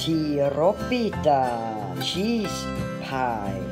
Tyropita cheese pie.